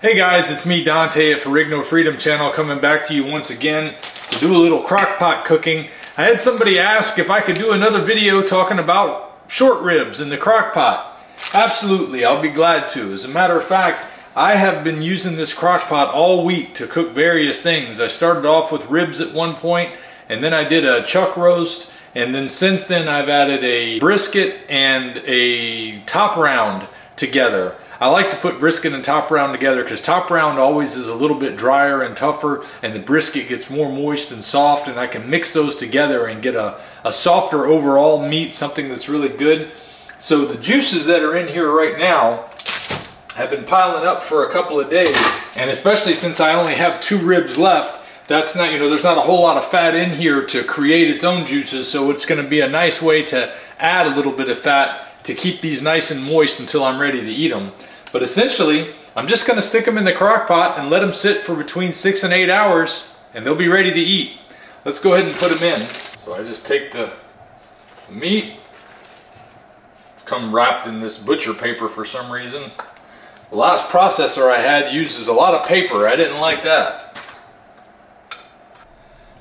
Hey guys, it's me Dante at Ferrigno Freedom Channel coming back to you once again to do a little crock pot cooking. I had somebody ask if I could do another video talking about short ribs in the crock pot. Absolutely, I'll be glad to. As a matter of fact, I have been using this crock pot all week to cook various things. I started off with ribs at one point, and then I did a chuck roast, and then since then I've added a brisket and a top round together. I like to put brisket and top round together because top round always is a little bit drier and tougher, and the brisket gets more moist and soft, and I can mix those together and get a softer overall meat, something that's really good. So the juices that are in here right now have been piling up for a couple of days, and especially since I only have two ribs left, that's not, you know, there's not a whole lot of fat in here to create its own juices, so it's going to be a nice way to add a little bit of fat to keep these nice and moist until I'm ready to eat them. But essentially, I'm just going to stick them in the crock pot and let them sit for between 6 and 8 hours, and they'll be ready to eat. Let's go ahead and put them in. So I just take the meat. It's come wrapped in this butcher paper for some reason. The last processor I had uses a lot of paper. I didn't like that.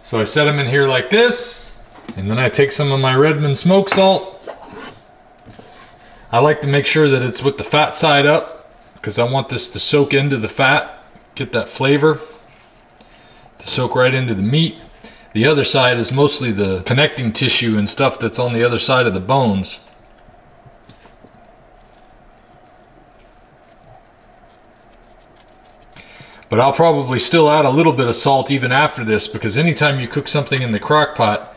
So I set them in here like this, and then I take some of my Redmond smoke salt. I like to make sure that it's with the fat side up because I want this to soak into the fat, get that flavor to soak right into the meat. The other side is mostly the connecting tissue and stuff that's on the other side of the bones. But I'll probably still add a little bit of salt even after this, because anytime you cook something in the crock pot,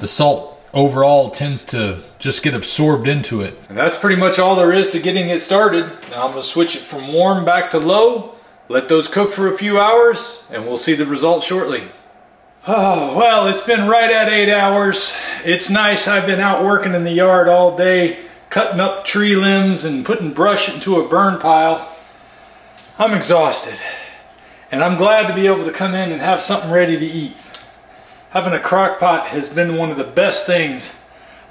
the salt overall tends to just get absorbed into it. And that's pretty much all there is to getting it started. Now I'm going to switch it from warm back to low, let those cook for a few hours, and we'll see the results shortly. Oh, well, it's been right at 8 hours. It's nice. I've been out working in the yard all day, cutting up tree limbs and putting brush into a burn pile. I'm exhausted, and I'm glad to be able to come in and have something ready to eat. Having a crock pot has been one of the best things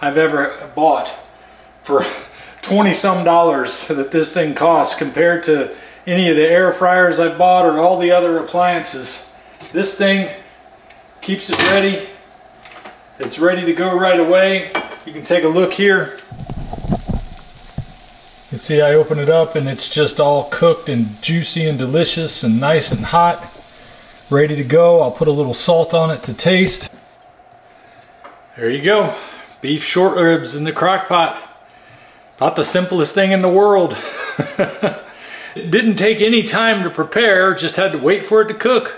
I've ever bought for 20 some dollars that this thing costs compared to any of the air fryers I've bought or all the other appliances. This thing keeps it ready. It's ready to go right away. You can take a look here. You see, I open it up and it's just all cooked and juicy and delicious and nice and hot. Ready to go. I'll put a little salt on it to taste. There you go. Beef short ribs in the crock pot. About the simplest thing in the world. It didn't take any time to prepare, just had to wait for it to cook.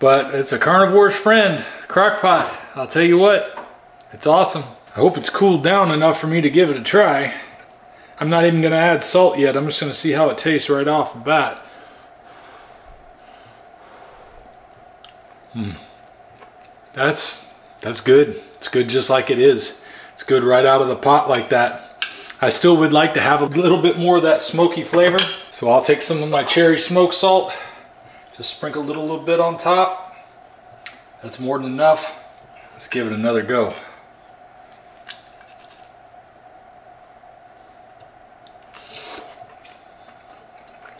But it's a carnivore's friend, crock pot. I'll tell you what, it's awesome. I hope it's cooled down enough for me to give it a try. I'm not even going to add salt yet. I'm just going to see how it tastes right off the bat. That's good. It's good just like it is. It's good right out of the pot like that. I still would like to have a little bit more of that smoky flavor. So I'll take some of my cherry smoke salt. Just sprinkle a little bit on top. That's more than enough. Let's give it another go.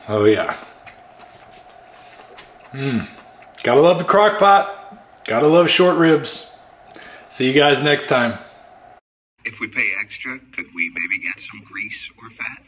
Oh yeah. Gotta love the crock pot. Gotta love short ribs. See you guys next time. If we pay extra, could we maybe get some grease or fat?